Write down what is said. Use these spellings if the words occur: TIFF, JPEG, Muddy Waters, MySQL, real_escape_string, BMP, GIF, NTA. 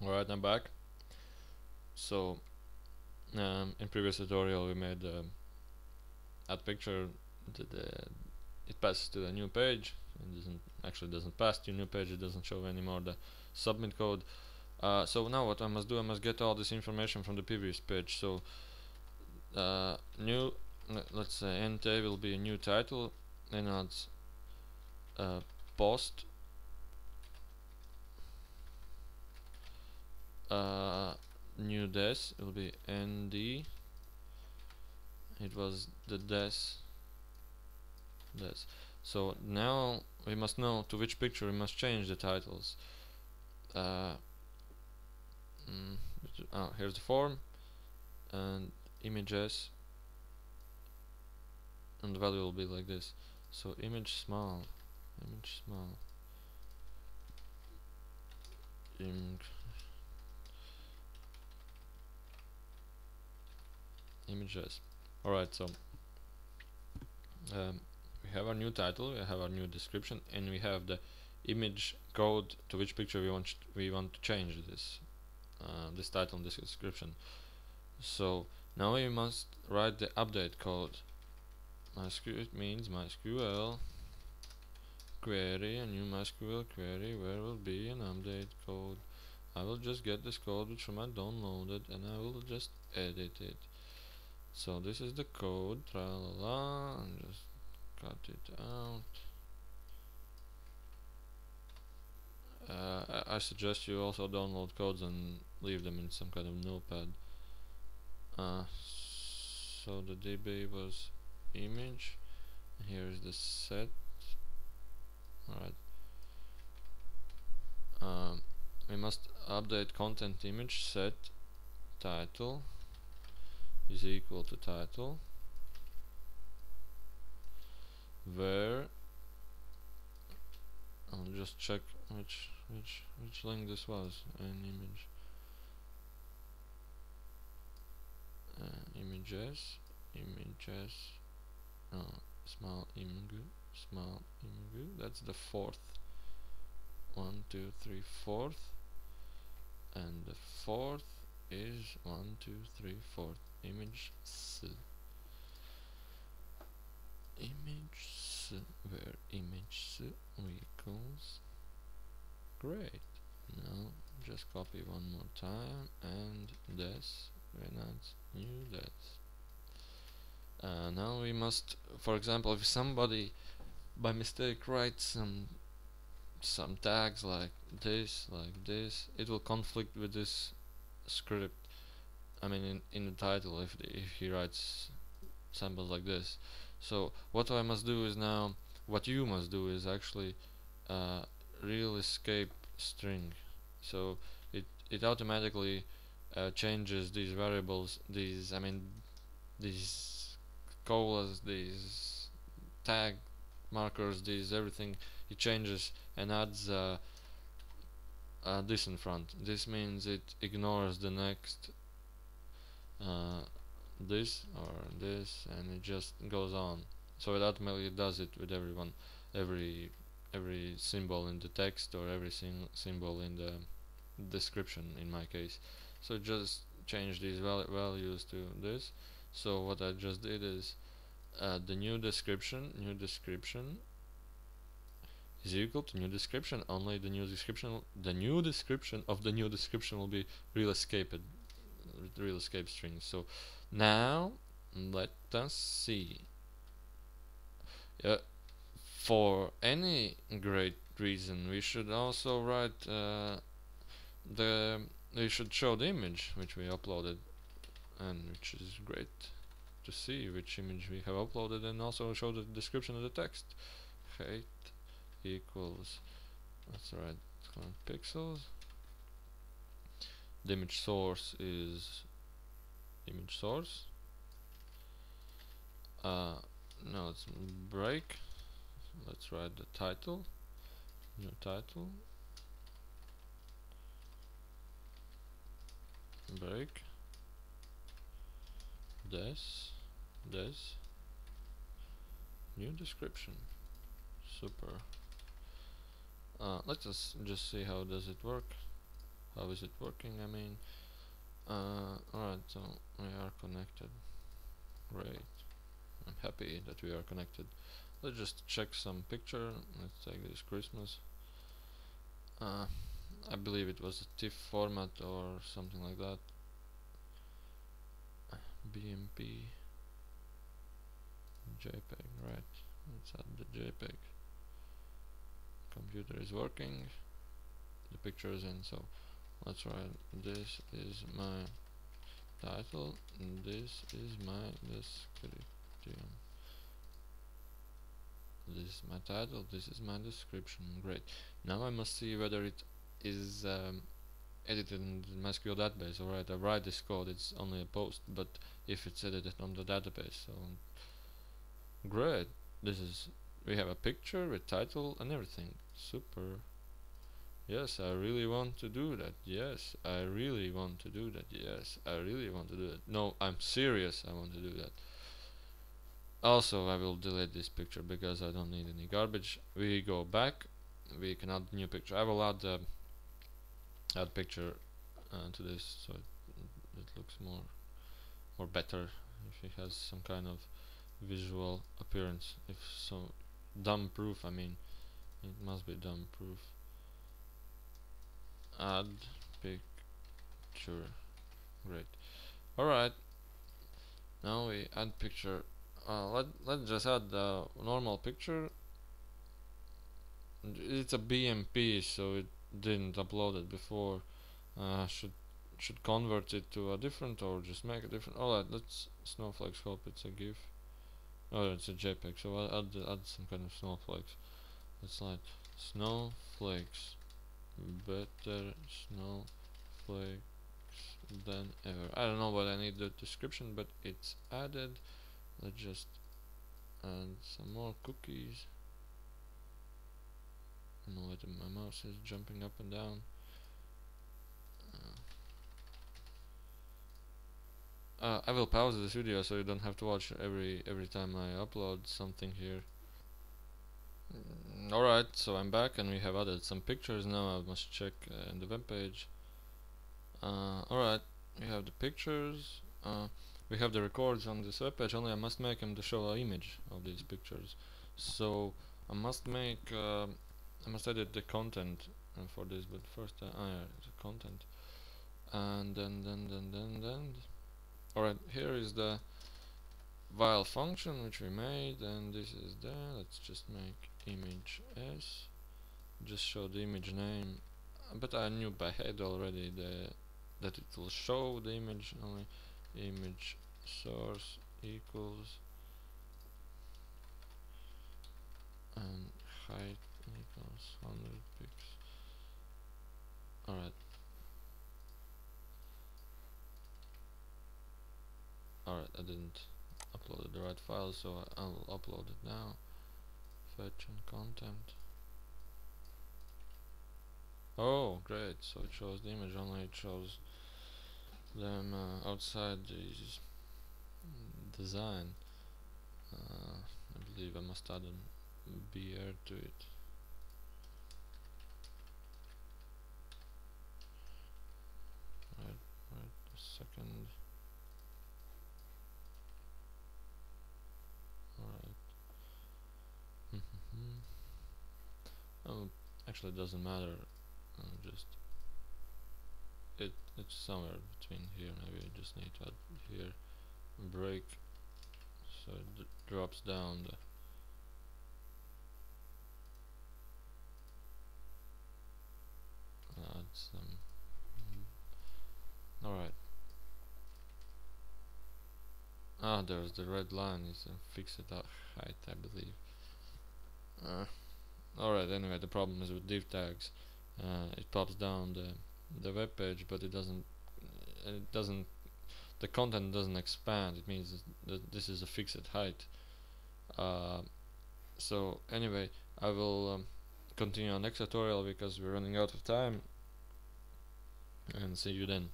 Alright, I'm back. So in previous tutorial we made add picture. It passes to the new page. It actually doesn't pass to new page. It doesn't show anymore the submit code. So now what I must do, I must get all this information from the previous page. So new, let's say NTA will be a new title, and it's post new des will be ND. It was the des. So now we must know to which picture we must change the titles. Here's the form and images, and the value will be like this. So image small, images. Alright, so we have our new title, we have our new description, and we have the image code to which picture we want to change this title and this description. So now we must write the update code. It means MySQL query, a new MySQL query where will be an update code. I will just get this code which I downloaded and I will just edit it. So this is the code, tra-la-la, and just cut it out. I suggest you also download codes and leave them in some kind of notepad. So the DB was image. Here is the set. Alright. We must update content image set title is equal to title where I'll just check which link this was. An image, images, no, small image, that's the fourth one, 2, 3, fourth, and the fourth is 1, 2, 3, fourth image s. Image where image equals great. Now just copy one more time and this when adds new that. Now we must, for example, if somebody by mistake writes some tags like this, it will conflict with this script. I mean in the title if he writes samples like this. So what I must do is now, what you must do is actually real escape string. So it automatically changes these variables, these colas, these tag markers, these everything. It changes and adds this in front. This means it ignores the next this or this, and it just goes on. So it automatically does it with everyone, every symbol in the text or every symbol in the description in my case. So just change these values to this. So what I just did is the new description is equal to new description, only the new description of the new description will be real escape string. So now let us see. For any great reason we should also write we should show the image which we uploaded, and which is great to see which image we have uploaded, and also show the description of the text. Height equals, let's write pixels. The image source is image source. No, it's break. Let's write the title. New title. Break. This. New description. Super. Let us just see how does it work. how is it working, I mean. Alright, so we are connected. Great. I'm happy that we are connected. Let's just check some picture. Let's take this Christmas. I believe it was a TIFF format or something like that. BMP. JPEG, right. Let's add the JPEG. Computer is working. The picture is in, so let's write this is my title and this is my description. This is my title, this is my description. Great. Now I must see whether it is edited in the MySQL database. Alright, I write this code, it's only a post, but if it's edited on the database, so great. This is, we have a picture with title and everything. Super. Yes, I really want to do that. Yes, I really want to do that. Yes, I really want to do that. No, I'm serious, I want to do that. Also, I will delete this picture because I don't need any garbage. We go back, we can add new picture. I will add the add picture to this, so it looks more better, if it has some kind of visual appearance. If so, dumb proof, I mean, it must be dumb proof. Add picture. Great. Alright, now we add picture. Let's just add the normal picture. It's a BMP, so it didn't upload it before. Should convert it to a different, or just make a different. Alright, let's snowflakes. Hope it's a GIF. Oh, it's a JPEG. So I'll add some kind of snowflakes. It's like snowflakes. Better snowflakes than ever. I don't know what I need the description, but it's added. Let's just add some more cookies. I don't know whether my mouse is jumping up and down. I will pause this video so you don't have to watch every time I upload something here. Alright, so I'm back and we have added some pictures. Now I must check in the web page. Alright, we have the pictures. We have the records on this web page, only I must make them to show an image of these pictures. So I must make, I must edit the content for this, but first the content. And then. Alright, here is the while function which we made, and this is there. Let's just make image s, just show the image name, but I knew by head already that it will show the image only. Image source equals and height equals 100 pixels. Alright. Alright, I didn't upload the right file, so I'll upload it now. Fetch and content. Oh, great! So it shows the image only. It shows them outside the design. I believe I must add a beard to it. Right a second. Alright. Oh, actually, it doesn't matter. Just it's somewhere between here. Maybe I just need to add here break, so it drops down the add some. Alright, there's the red line, it's a fixed height, I believe. Alright, anyway, the problem is with div tags. It pops down the web page, but it doesn't, the content doesn't expand. It means that this is a fixed height. So anyway, I will continue our next tutorial because we're running out of time, and see you then.